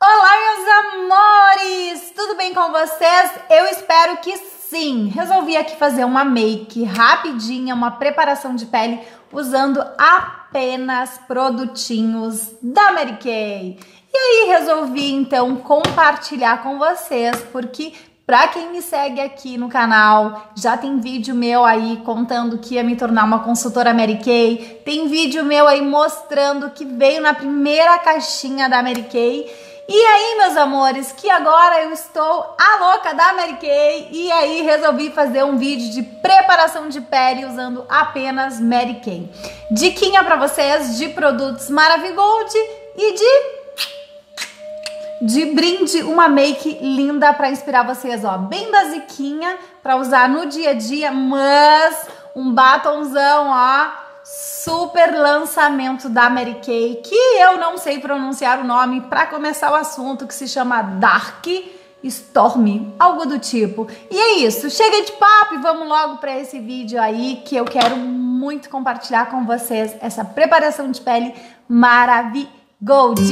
Olá, meus amores! Tudo bem com vocês? Eu espero que sim! Resolvi aqui fazer uma make rapidinha, uma preparação de pele usando apenas produtinhos da Mary Kay. E aí resolvi então compartilhar com vocês, porque pra quem me segue aqui no canal, já tem vídeo meu aí contando que ia me tornar uma consultora Mary Kay, tem vídeo meu aí mostrando que veio na primeira caixinha da Mary Kay. E aí, meus amores, que agora eu estou a louca da Mary Kay e aí resolvi fazer um vídeo de preparação de pele usando apenas Mary Kay. Diquinha pra vocês de produtos Maravigold e de brinde, uma make linda pra inspirar vocês, ó, bem basiquinha pra usar no dia a dia, mas um batonzão, ó, super lançamento da Mary Kay, que eu não sei pronunciar o nome, pra começar o assunto, que se chama Dark Storm, algo do tipo. E é isso, chega de papo e vamos logo pra esse vídeo aí, que eu quero muito compartilhar com vocês essa preparação de pele Maravigold.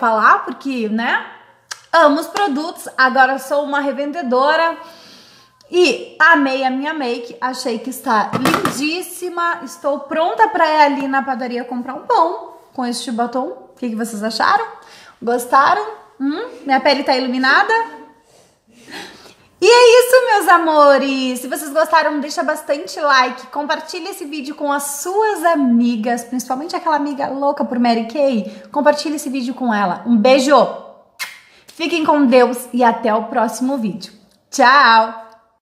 falar, porque, né, amo os produtos, agora sou uma revendedora e amei a minha make, achei que está lindíssima, estou pronta para ir ali na padaria comprar um pão com este batom. O que vocês acharam? Gostaram? Minha pele tá iluminada? E é isso, meus amores! Se vocês gostaram, deixa bastante like, compartilha esse vídeo com as suas amigas, principalmente aquela amiga louca por Mary Kay, compartilha esse vídeo com ela. Um beijo! Fiquem com Deus e até o próximo vídeo. Tchau!